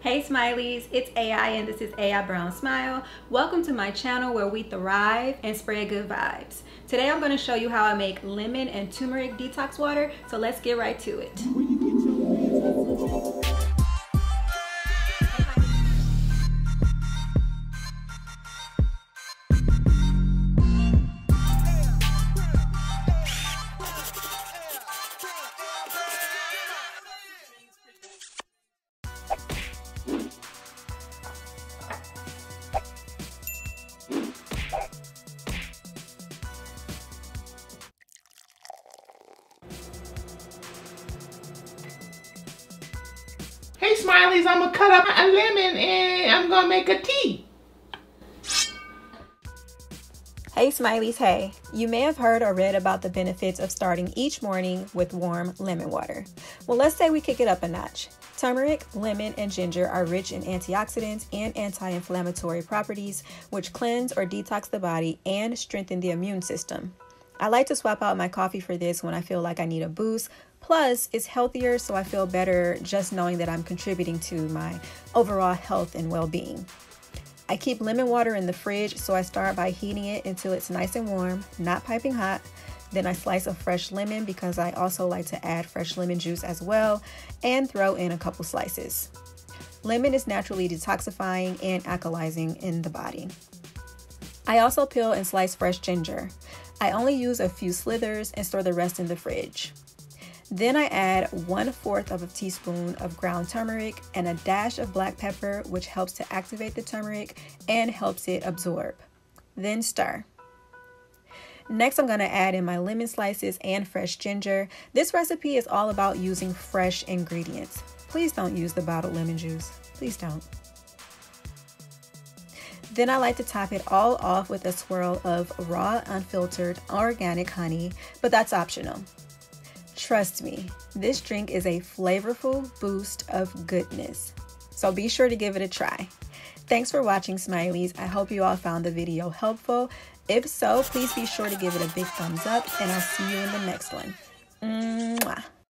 Hey Smileys, it's AI and this is AI Brown Smile. Welcome to my channel where we thrive and spread good vibes. Today I'm going to show you how I make lemon and turmeric detox water, so let's get right to it. Hey Smileys, I'm gonna cut up a lemon and I'm gonna make a tea. Hey Smileys, hey. You may have heard or read about the benefits of starting each morning with warm lemon water. Well, let's say we kick it up a notch. Turmeric, lemon, and ginger are rich in antioxidants and anti-inflammatory properties, which cleanse or detox the body and strengthen the immune system. I like to swap out my coffee for this when I feel like I need a boost. Plus, it's healthier, so I feel better just knowing that I'm contributing to my overall health and well-being. I keep lemon water in the fridge, so I start by heating it until it's nice and warm, not piping hot. Then I slice a fresh lemon because I also like to add fresh lemon juice as well, and throw in a couple slices. Lemon is naturally detoxifying and alkalizing in the body. I also peel and slice fresh ginger. I only use a few slivers and store the rest in the fridge. Then I add 1/4 of a teaspoon of ground turmeric and a dash of black pepper, which helps to activate the turmeric and helps it absorb. Then stir. Next, I'm going to add in my lemon slices and fresh ginger. This recipe is all about using fresh ingredients. Please don't use the bottled lemon juice. Please don't. Then I like to top it all off with a swirl of raw, unfiltered, organic honey, but that's optional. Trust me, this drink is a flavorful boost of goodness, so be sure to give it a try. Thanks for watching, Smileys. I hope you all found the video helpful. If so, please be sure to give it a big thumbs up, and I'll see you in the next one. Mwah.